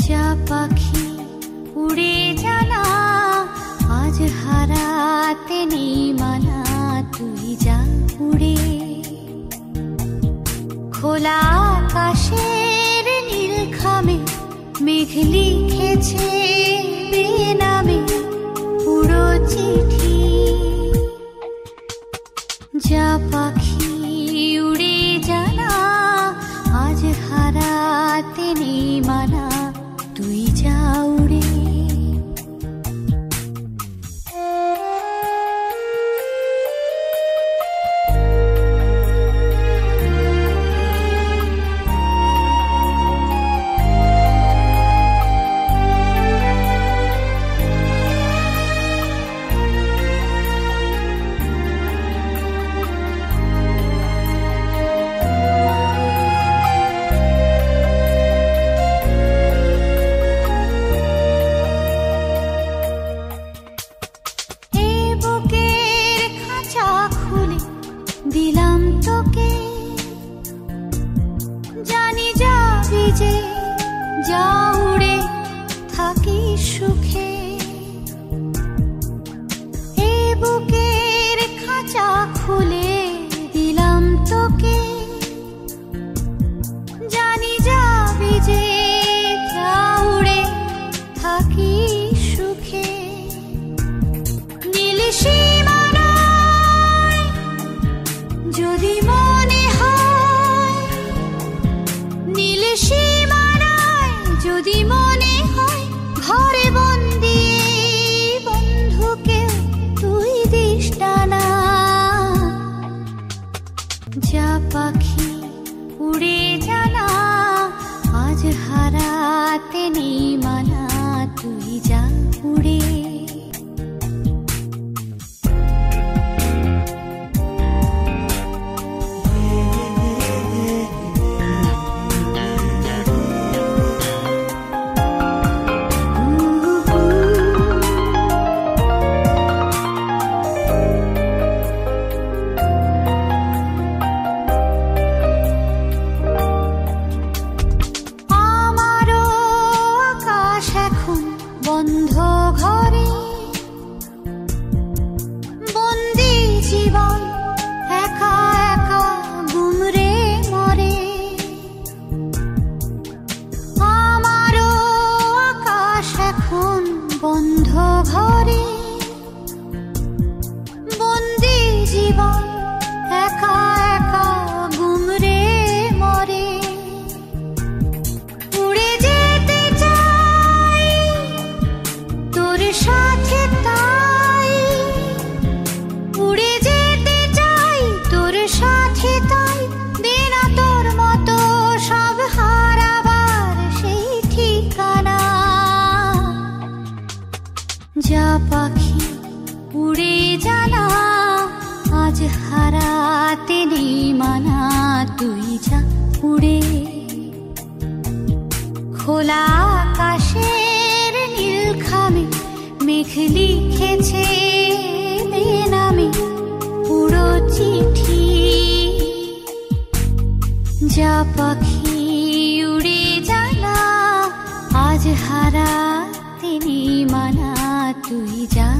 जा पाखी उड़े जा ना, आज हराते नहीं मना। तू ही जा उड़े खोला आकाशेर नीलखामे, मेघ लिखेছে বেনামে পুরো চিঠি। जा पाखी उड़े जा ना, आज हराते नहीं मना। तू ही जा उड़े। दिलाम तोके जानी जाबी जे, जा उड़े थाकी सुखे। ए बुकेर खाचा खुले दिलाम तोके जानी जाबी जे, जा उड़े थाकी सुखे। नील सीमा যদি মনে হয়, নীল সীমানায় যদি মনে হয়, ঘরে বন্দি বন্ধুকেও তুই দিস টানা। যা পাখি উড়ে যা না, আজ হারাতে নেই মানা। তুই যা উড়ে। বন্ধ ঘরে বন্দি জীবন, একা একা গুমরে মরে। আমারও আকাশ এখন বন্ধ ঘরে বন্দি জীবন, একা একা গুমরে মরে। जा पाखी उड़े जा ना, आज हराते नहीं मना। तू ही जा उड़े खोला आकाशेर नीलखामे, मेघ लिखेছে বেনামে পুরো চিঠি। जा पाखी उड़े जा ना, आज हराते नहीं मना। तू ही जा।